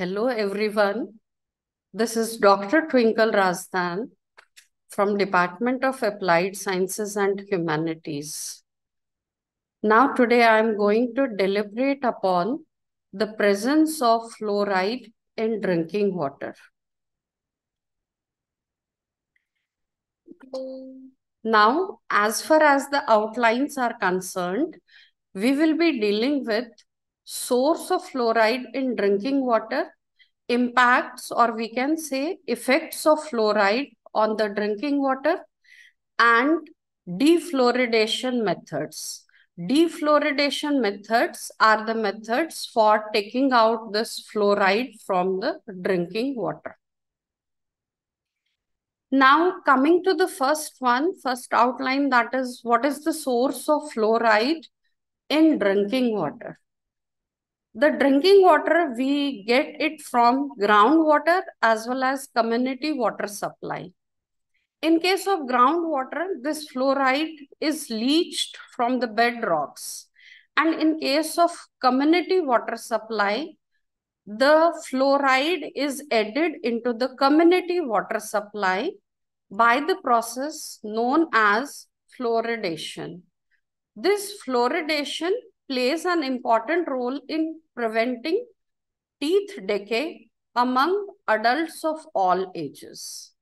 Hello everyone, this is Dr. Twinkle Rasthan from Department of Applied Sciences and Humanities. Now today I am going to deliberate upon the presence of fluoride in drinking water. Now as far as the outlines are concerned, we will be dealing with source of fluoride in drinking water, impacts or we can say effects of fluoride on the drinking water, and defluoridation methods. Defluoridation methods are the methods for taking out this fluoride from the drinking water. Now coming to the first one, first outline, that is what is the source of fluoride in drinking water. The drinking water, we get it from groundwater as well as community water supply. In case of groundwater, this fluoride is leached from the bed rocks. And in case of community water supply, the fluoride is added into the community water supply by the process known as fluoridation. This fluoridation plays an important role in preventing teeth decay among adults of all ages.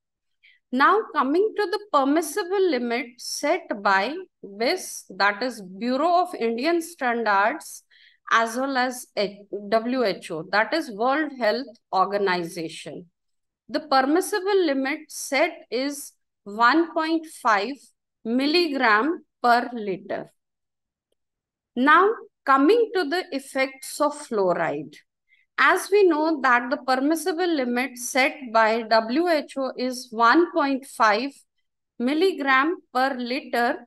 Now coming to the permissible limit set by BIS, that is Bureau of Indian Standards, as well as WHO, that is World Health Organization. The permissible limit set is 1.5 milligram per liter. Now, coming to the effects of fluoride. As we know that the permissible limit set by WHO is 1.5 milligram per liter,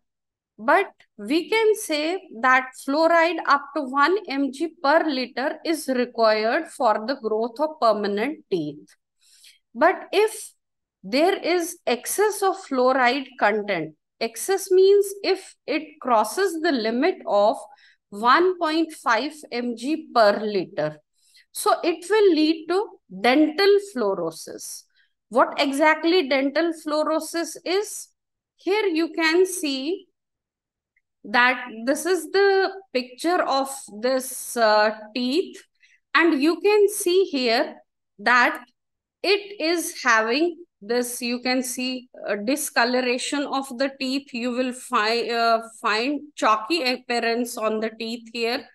but we can say that fluoride up to 1 mg per liter is required for the growth of permanent teeth. But if there is excess of fluoride content, excess means if it crosses the limit of 1.5 mg per liter. So it will lead to dental fluorosis. What exactly dental fluorosis is? Here you can see that this is the picture of this teeth, and you can see here that it is having this, you can see discoloration of the teeth. You will find chalky appearance on the teeth here,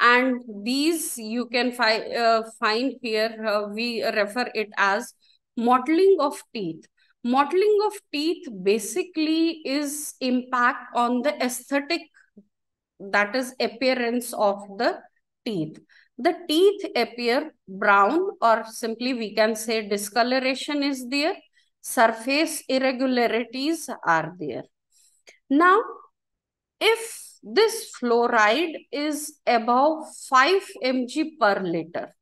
and these you can find here, we refer it as mottling of teeth. Mottling of teeth basically is impact on the aesthetic, that is appearance of the teeth. The teeth appear brown, or simply we can say discoloration is there. Surface irregularities are there. Now, if this fluoride is above 5 mg per liter,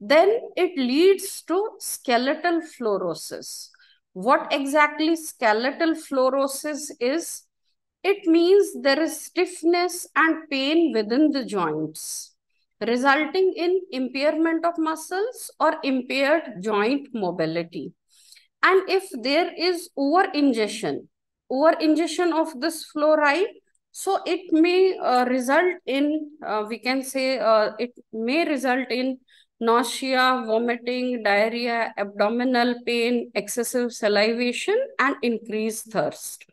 then it leads to skeletal fluorosis. What exactly skeletal fluorosis is? It means there is stiffness and pain within the joints, resulting in impairment of muscles or impaired joint mobility. And if there is over ingestion of this fluoride, so it may result in, it may result in nausea, vomiting, diarrhea, abdominal pain, excessive salivation, and increased thirst.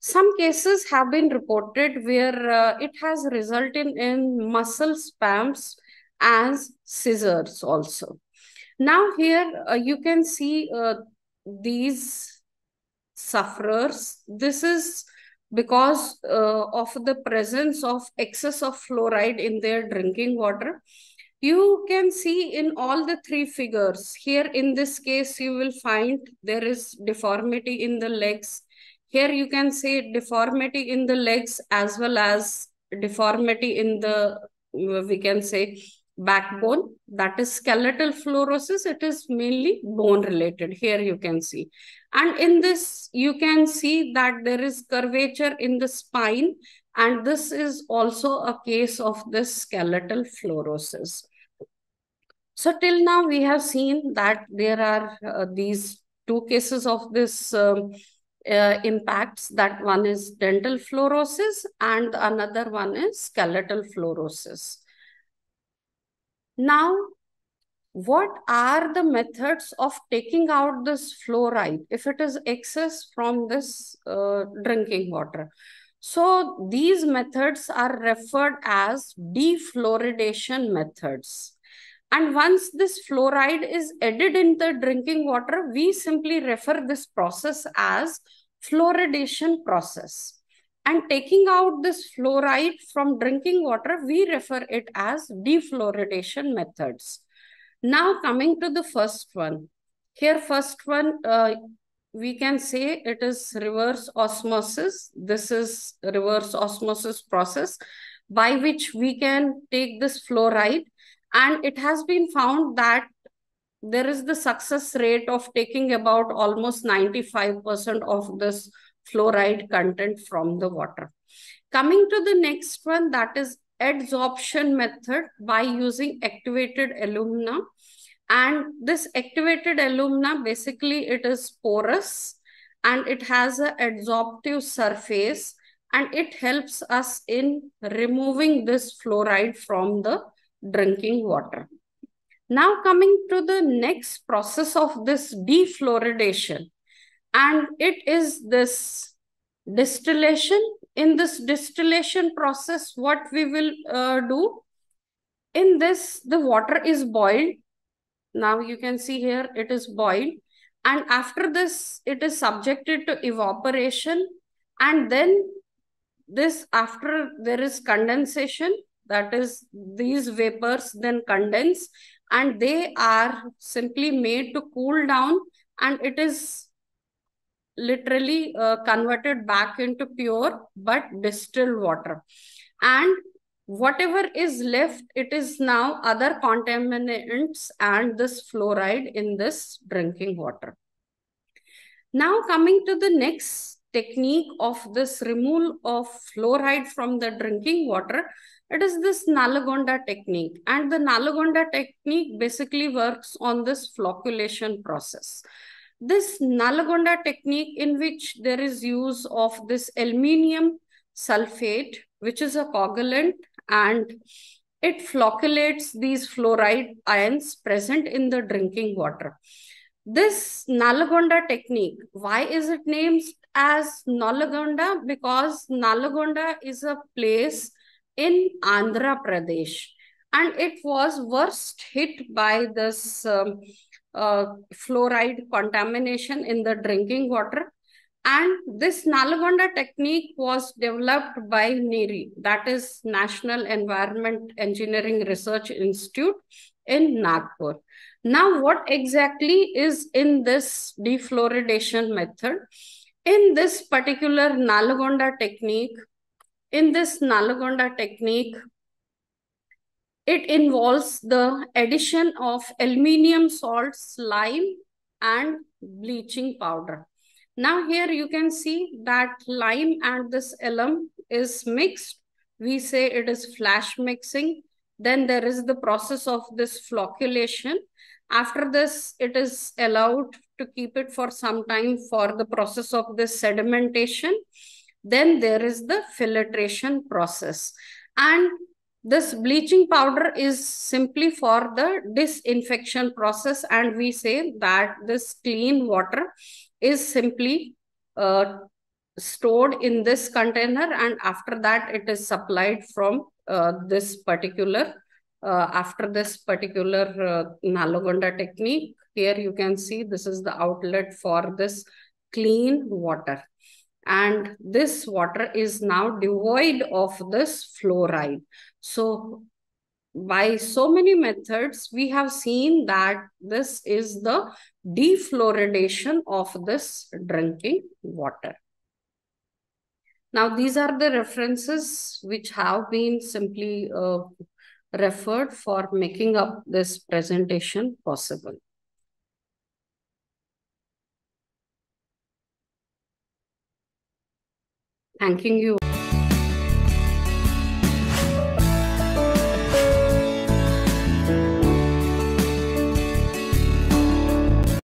Some cases have been reported where it has resulted in muscle spasms and seizures also. Now here you can see these sufferers. This is because of the presence of excess of fluoride in their drinking water. You can see in all the three figures. Here in this case, you will find there is deformity in the legs. Here you can see deformity in the legs as well as deformity in the, we can say, backbone. That is skeletal fluorosis. It is mainly bone related. Here you can see. And in this, you can see that there is curvature in the spine. And this is also a case of this skeletal fluorosis. So till now, we have seen that there are these two cases of this impacts, that one is dental fluorosis and another one is skeletal fluorosis. Now, what are the methods of taking out this fluoride if it is excess from this drinking water? So these methods are referred as defluoridation methods. And once this fluoride is added in the drinking water, we simply refer this process as fluoridation process. And taking out this fluoride from drinking water, we refer it as defluoridation methods. Now coming to the first one. Here first one, we can say it is reverse osmosis. This is reverse osmosis process by which we can take this fluoride, and it has been found that there is the success rate of taking about almost 95% of this fluoride content from the water. Coming to the next one, that is adsorption method by using activated alumina. And this activated alumina, basically it is porous and it has an adsorptive surface, and it helps us in removing this fluoride from the drinking water. Now coming to the next process of this defluoridation, and it is this distillation. In this distillation process, what we will do, in this the water is boiled. Now you can see here it is boiled, and after this it is subjected to evaporation, and then this, after there is condensation, that is these vapors then condense, and they are simply made to cool down, and it is literally converted back into pure but distilled water. And whatever is left, it is now other contaminants and this fluoride in this drinking water. Now coming to the next technique of this removal of fluoride from the drinking water, it is this Nalgonda technique. And the Nalgonda technique basically works on this flocculation process. This Nalgonda technique, in which there is use of this aluminium sulfate, which is a coagulant, and it flocculates these fluoride ions present in the drinking water. This Nalgonda technique, why is it named as Nalgonda? Because Nalgonda is a place in Andhra Pradesh, and it was worst hit by this fluoride contamination in the drinking water. And this Nalgonda technique was developed by NEERI, that is National Environment Engineering Research Institute in Nagpur. Now, what exactly is in this defluoridation method? In this particular Nalgonda technique, it involves the addition of aluminium salts, lime, and bleaching powder. Now here you can see that lime and this alum is mixed. We say it is flash mixing. Then there is the process of this flocculation. After this, it is allowed to keep it for some time for the process of this sedimentation. Then there is the filtration process. And this bleaching powder is simply for the disinfection process, and we say that this clean water is simply stored in this container, and after that it is supplied from after this particular Nalgonda technique. Here you can see this is the outlet for this clean water, and this water is now devoid of this fluoride. So by so many methods, we have seen that this is the defluoridation of this drinking water. Now, these are the references which have been simply referred for making up this presentation possible. Thanking you.